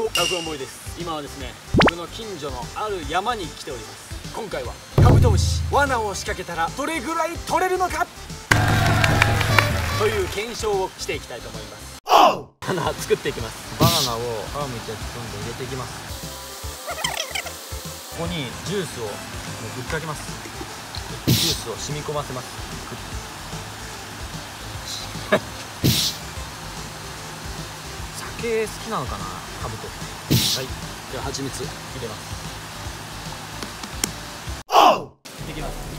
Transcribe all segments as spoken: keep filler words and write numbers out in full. もラフ思いです。今はですね、僕の近所のある山に来ております。今回はカブトムシ、罠を仕掛けたらどれぐらい取れるのかという検証をしていきたいと思います。バナナ作っていきます。バナナを皮むいたやつどんどん入れていきます。ここにジュースをぶっかけます。ジュースを染み込ませます。酒好きなのかな、カブト。はい、では蜂蜜入れます。おう、入れてきます。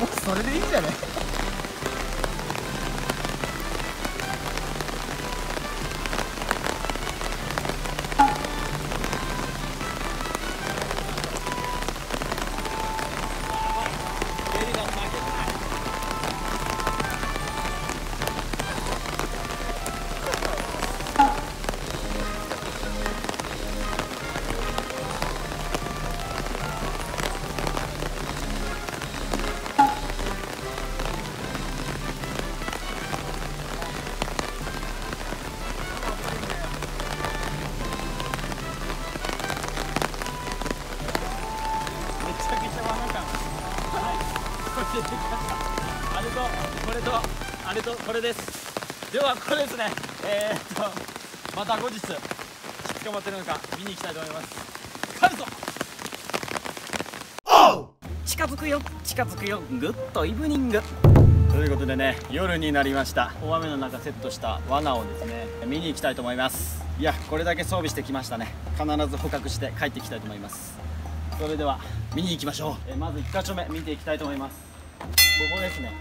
もうそれでいいんじゃない。あれとこれとあれとこれです。ではこれですね、えー、っとまた後日捕まってるのか見に行きたいと思います。カブト、おう、近づくよ近づくよ、グッドイブニングということでね、夜になりました。大雨の中セットした罠をですね、見に行きたいと思います。いや、これだけ装備してきましたね。必ず捕獲して帰ってきたいと思います。それでは見に行きましょう。えー、まずいっか所目見ていきたいと思います。ここですね。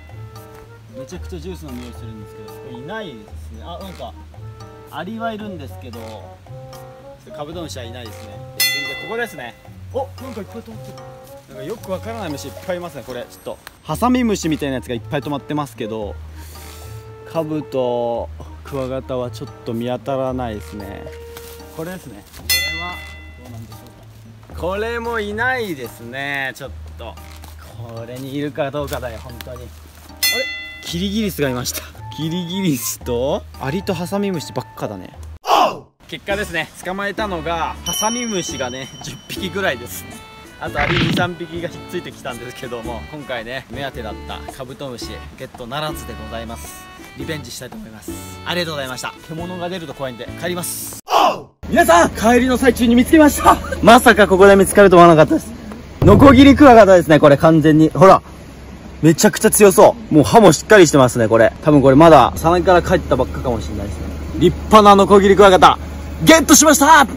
めちゃくちゃジュースの匂いするんですけど、いないですね。あ、なんかアリはいるんですけど、カブトムシはいないですね。続いてここですね。お、なんかいっぱい止まってる。なんかよくわからない虫いっぱいいますね。これちょっとハサミムシみたいなやつがいっぱい止まってますけど、カブとクワガタはちょっと見当たらないですね。これですね。これはどうなんでしょうか。これもいないですね。ちょっとこれにいるかどうかだよ、本当に。あれ、キリギリスがいました。キリギリスとアリとハサミムシばっかだね。結果ですね、捕まえたのがハサミムシがねじゅっぴきぐらいです。あとアリに、さんびきがひっついてきたんですけども、今回ね目当てだったカブトムシゲットならずでございます。リベンジしたいと思います。ありがとうございました。獣が出ると怖いんで帰ります。皆さん、帰りの最中に見つけました。まさかここで見つかると思わなかったです。ノコギリクワガタですね、これ完全に。ほら、めちゃくちゃ強そう。もう歯もしっかりしてますね、これ。多分これまだ、さなぎから帰ったばっかかもしれないですね。立派なノコギリクワガタ、ゲットしました。